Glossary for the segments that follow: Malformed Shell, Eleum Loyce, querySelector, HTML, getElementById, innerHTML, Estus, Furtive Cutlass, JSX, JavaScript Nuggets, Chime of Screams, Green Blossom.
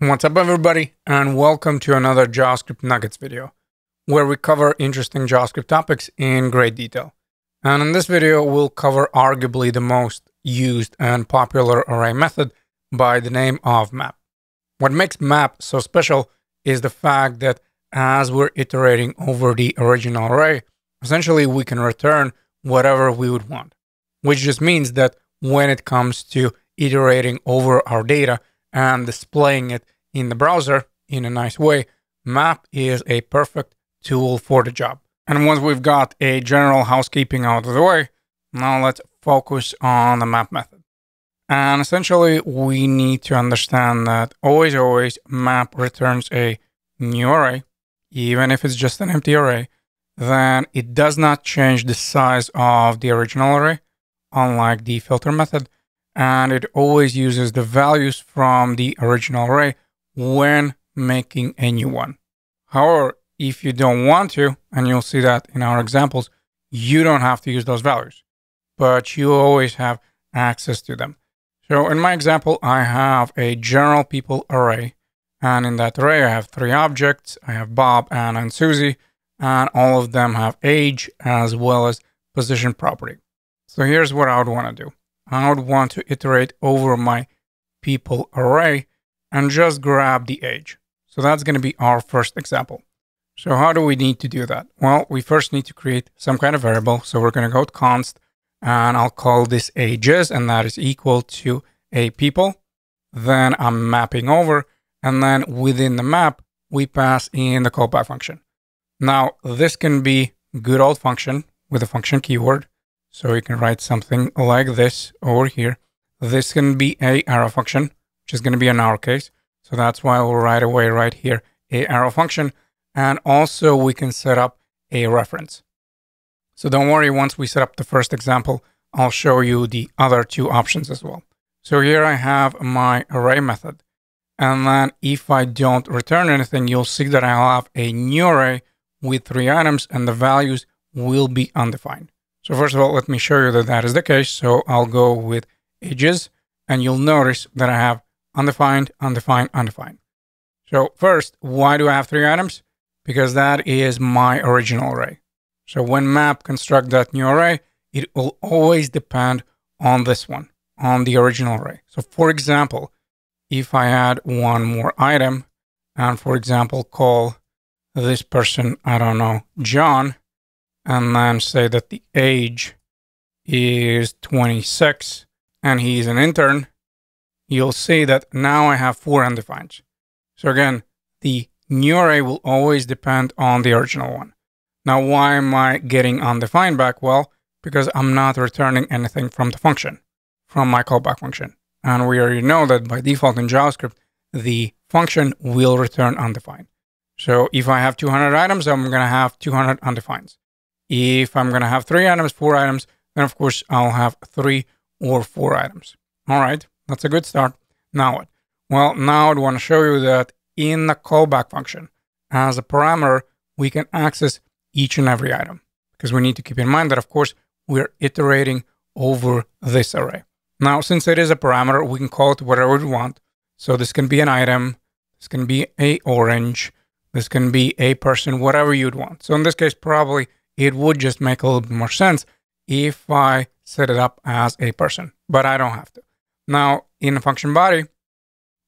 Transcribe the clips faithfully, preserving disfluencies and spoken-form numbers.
What's up, everybody, and welcome to another JavaScript Nuggets video where we cover interesting JavaScript topics in great detail. And in this video, we'll cover arguably the most used and popular array method by the name of map. What makes map so special is the fact that as we're iterating over the original array, essentially we can return whatever we would want, which just means that when it comes to iterating over our data and displaying it in the browser in a nice way, map is a perfect tool for the job. And once we've got a general housekeeping out of the way, now let's focus on the map method. And essentially, we need to understand that always, always map returns a new array, even if it's just an empty array, then it does not change the size of the original array, unlike the filter method. And it always uses the values from the original array when making a new one. However, if you don't want to, and you'll see that in our examples, you don't have to use those values, but you always have access to them. So in my example, I have a general people array. And in that array, I have three objects. I have Bob, Anna, and Susie, and all of them have age as well as position property. So here's what I would want to do. I would want to iterate over my people array and just grab the age. So that's going to be our first example. So how do we need to do that? Well, we first need to create some kind of variable. So we're going to go to const, and I'll call this ages, and that is equal to a people. Then I'm mapping over, and then within the map, we pass in the callback function. Now, this can be good old function with a function keyword. So you can write something like this over here. This can be a arrow function, which is going to be in our case. So that's why we'll right away right here, a arrow function. And also we can set up a reference. So don't worry, once we set up the first example, I'll show you the other two options as well. So here I have my array method. And then if I don't return anything, you'll see that I'll have a new array with three items and the values will be undefined. So first of all, let me show you that that is the case. So I'll go with ages, and you'll notice that I have undefined, undefined, undefined. So first, why do I have three items? Because that is my original array. So when map construct that new array, it will always depend on this one, on the original array. So for example, if I add one more item and for example, call this person, I don't know, John, and then say that the age is twenty-six and he's an intern, you'll see that now I have four undefineds. So again, the new array will always depend on the original one. Now, why am I getting undefined back? Well, because I'm not returning anything from the function, from my callback function. And we already know that by default in JavaScript, the function will return undefined. So if I have two hundred items, I'm going to have two hundred undefineds. If I'm going to have three items, four items, then of course I'll have three or four items. All right, that's a good start. Now what? Well, now I'd want to show you that in the callback function, as a parameter, we can access each and every item because we need to keep in mind that, of course, we're iterating over this array. Now, since it is a parameter, we can call it whatever we want. So this can be an item, this can be a orange, this can be a person, whatever you'd want. So in this case, probably it would just make a little bit more sense if I set it up as a person, but I don't have to. Now in the function body,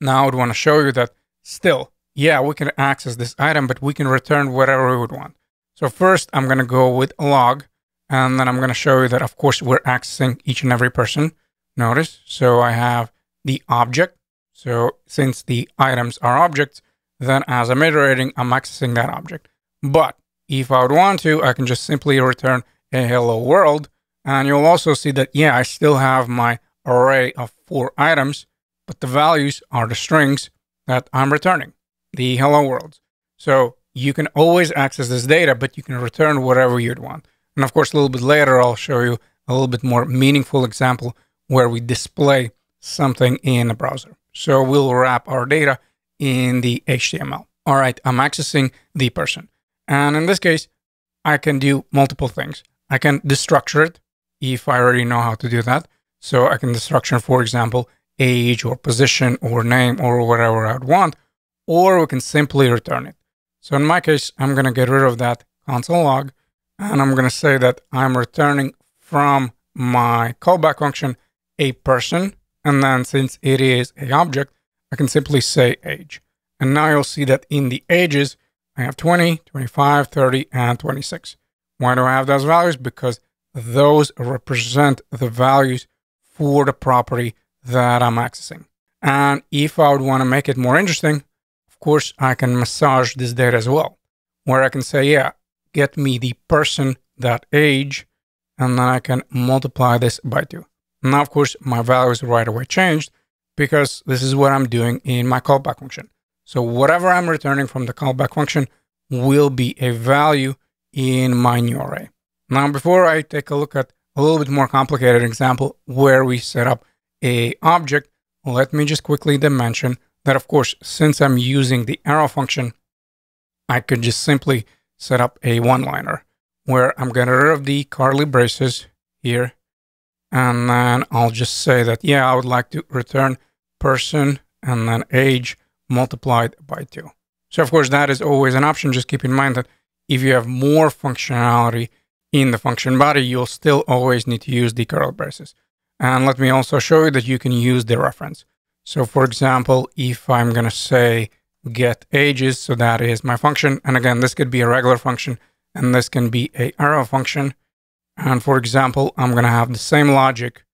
now I would want to show you that still, yeah, we can access this item, but we can return whatever we would want. So first I'm going to go with log, and then I'm going to show you that, of course, we're accessing each and every person. Notice, so I have the object. So since the items are objects, then as I'm iterating, I'm accessing that object. But if I would want to, I can just simply return a hello world. And you'll also see that, yeah, I still have my array of four items, but the values are the strings that I'm returning, the hello worlds. So you can always access this data, but you can return whatever you'd want. And of course, a little bit later, I'll show you a little bit more meaningful example where we display something in the browser. So we'll wrap our data in the H T M L. All right, I'm accessing the person. And in this case, I can do multiple things. I can destructure it if I already know how to do that. So I can destructure, for example, age or position or name or whatever I'd want, or we can simply return it. So in my case, I'm going to get rid of that console log, and I'm going to say that I'm returning from my callback function a person. And then since it is an object, I can simply say age. And now you'll see that in the ages, I have twenty, twenty-five, thirty, and twenty-six. Why do I have those values? Because those represent the values for the property that I'm accessing. And if I would want to make it more interesting, of course, I can massage this data as well, where I can say, yeah, get me the person that age, and then I can multiply this by two. Now, of course, my values right away changed because this is what I'm doing in my callback function. So whatever I'm returning from the callback function will be a value in my new array. Now, before I take a look at a little bit more complicated example where we set up a object, let me just quickly mention that, of course, since I'm using the arrow function, I could just simply set up a one-liner where I'm getting rid of the curly braces here. And then I'll just say that, yeah, I would like to return person and then age multiplied by two. So, of course, that is always an option. Just keep in mind that if you have more functionality in the function body, you'll still always need to use the curly braces. And let me also show you that you can use the reference. So, for example, if I'm going to say get ages, so that is my function. And again, this could be a regular function, and this can be a arrow function. And for example, I'm going to have the same logic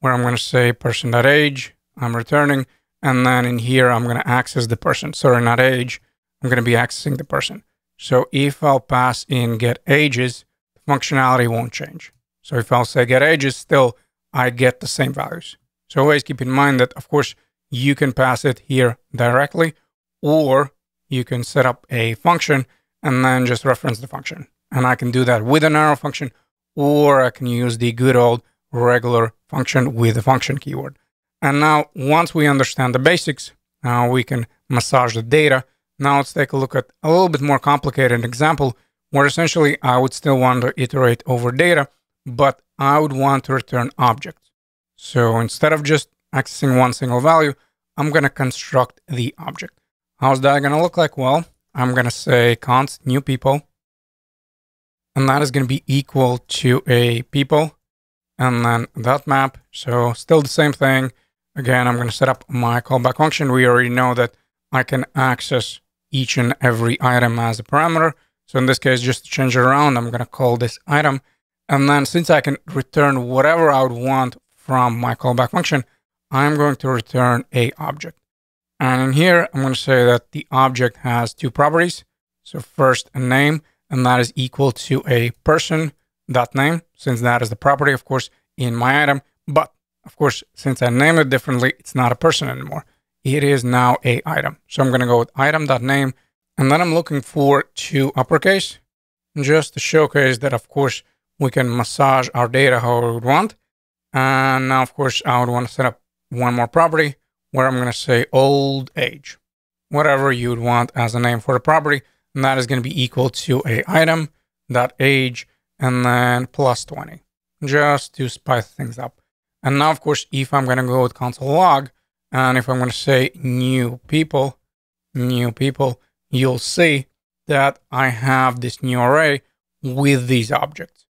where I'm going to say person.age, I'm returning. And then in here, I'm going to access the person. Sorry, not age. I'm going to be accessing the person. So if I'll pass in get ages, the functionality won't change. So if I'll say get ages, still, I get the same values. So always keep in mind that, of course, you can pass it here directly, or you can set up a function and then just reference the function. And I can do that with an arrow function, or I can use the good old regular function with the function keyword. And now, once we understand the basics, now we can massage the data. Now let's take a look at a little bit more complicated example where essentially I would still want to iterate over data, but I would want to return objects. So instead of just accessing one single value, I'm going to construct the object. How's that going to look like? Well, I'm going to say const new people, and that is going to be equal to a people and then that map. So still the same thing. Again, I'm going to set up my callback function. We already know that I can access each and every item as a parameter. So in this case, just to change it around, I'm going to call this item. And then since I can return whatever I would want from my callback function, I'm going to return a object. And in here, I'm going to say that the object has two properties. So first a name, and that is equal to a person.name, since that is the property, of course, in my item. But of course, since I name it differently, it's not a person anymore. It is now a item. So I'm going to go with item.name, and then I'm looking for two uppercase just to showcase that, of course, we can massage our data however we would want. And now, of course, I would want to set up one more property where I'm going to say old age, whatever you would want as a name for the property. And that is going to be equal to a item.age and then plus twenty, just to spice things up. And now, of course, if I'm going to go with console log, and if I'm going to say new people, new people, you'll see that I have this new array with these objects.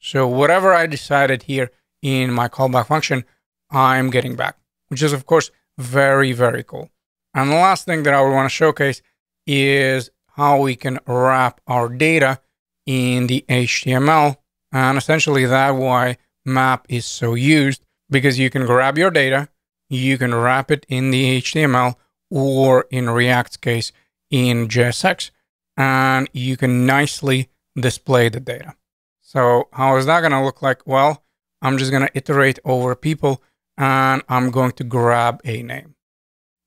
So whatever I decided here in my callback function, I'm getting back, which is, of course, very, very cool. And the last thing that I would want to showcase is how we can wrap our data in the H T M L. And essentially that's why map is so used, because you can grab your data, you can wrap it in the H T M L, or in React's case, in J S X, and you can nicely display the data. So how is that going to look like? Well, I'm just going to iterate over people, and I'm going to grab a name.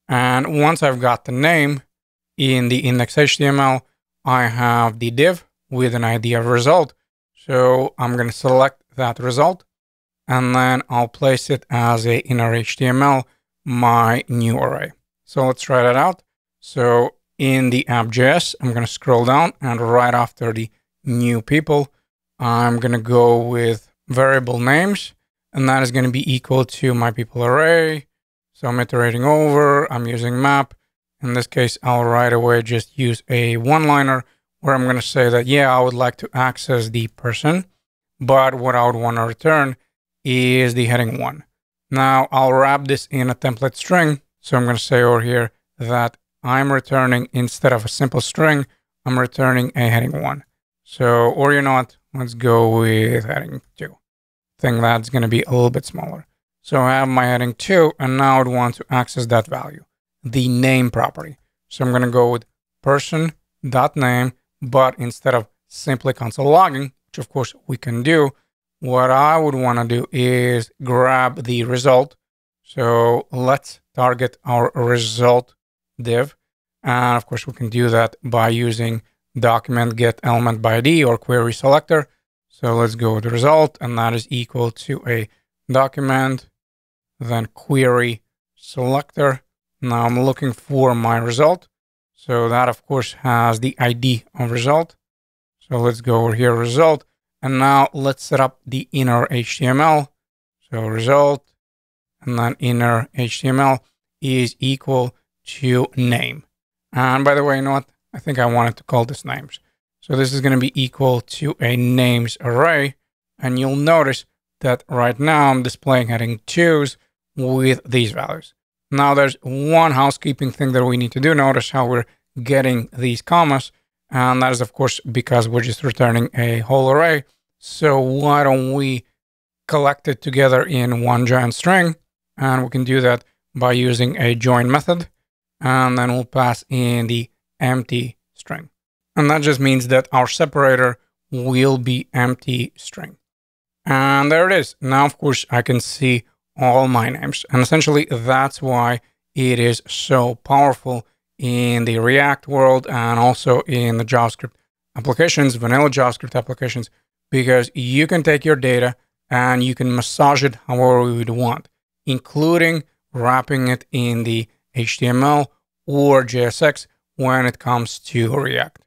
And once I've got the name in the index.html, I have the div with an I D of result. So I'm going to select that result, and then I'll place it as a inner H T M L, my new array. So let's try that out. So in the app.js, I'm going to scroll down, and right after the new people, I'm going to go with variable names, and that is going to be equal to my people array. So I'm iterating over, I'm using map. In this case, I'll right away just use a one-liner where I'm going to say that, yeah, I would like to access the person, but what I would want to return is the heading one. Now I'll wrap this in a template string. So I'm going to say over here that I'm returning, instead of a simple string, I'm returning a heading one. So, or you're not, let's go with heading two. I think that's going to be a little bit smaller. So I have my heading two, and now I'd want to access that value, the name property. So I'm going to go with person.name, but instead of simply console logging, which of course we can do, what I would want to do is grab the result. So let's target our result div. And of course, we can do that by using document get element by I D or query selector. So let's go with the result, and that is equal to a document, then query selector. Now I'm looking for my result. So that of course has the I D of result. So let's go over here, result. And now let's set up the inner H T M L. So result and then inner H T M L is equal to name. And by the way, you know what? I think I wanted to call this names. So this is going to be equal to a names array. And you'll notice that right now I'm displaying heading twos with these values. Now there's one housekeeping thing that we need to do. Notice how we're getting these commas. And that is, of course, because we're just returning a whole array. So why don't we collect it together in one giant string? And we can do that by using a join method. And then we'll pass in the empty string. And that just means that our separator will be empty string. And there it is. Now, of course, I can see all my names. And essentially, that's why it is so powerful in the React world and also in the JavaScript applications, vanilla JavaScript applications, because you can take your data and you can massage it however we would want, including wrapping it in the H T M L or J S X when it comes to React.